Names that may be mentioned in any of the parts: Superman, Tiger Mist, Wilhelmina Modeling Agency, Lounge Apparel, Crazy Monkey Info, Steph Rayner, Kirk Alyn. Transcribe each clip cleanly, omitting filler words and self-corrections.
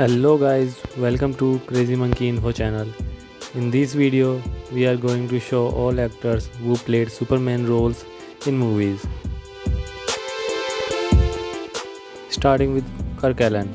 Hello guys, welcome to Crazy Monkey Info channel. In this video, we are going to show all actors who played Superman roles in movies. Starting with Kirk Alyn.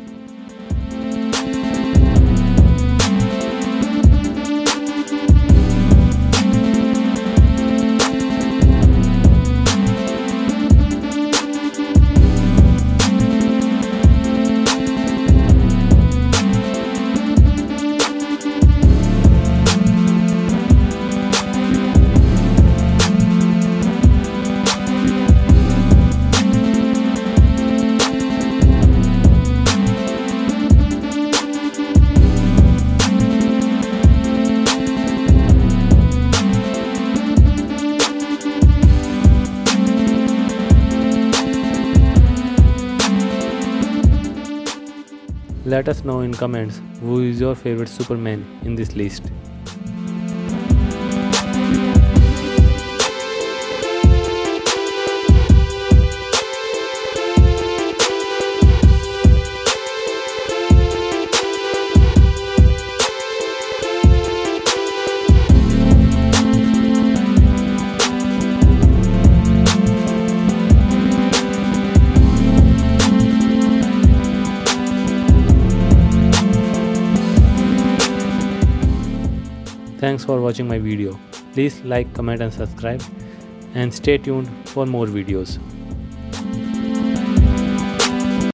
Let us know in comments who is your favorite Superman in this list. Thanks for watching my video. Please like, comment and subscribe, and stay tuned for more videos.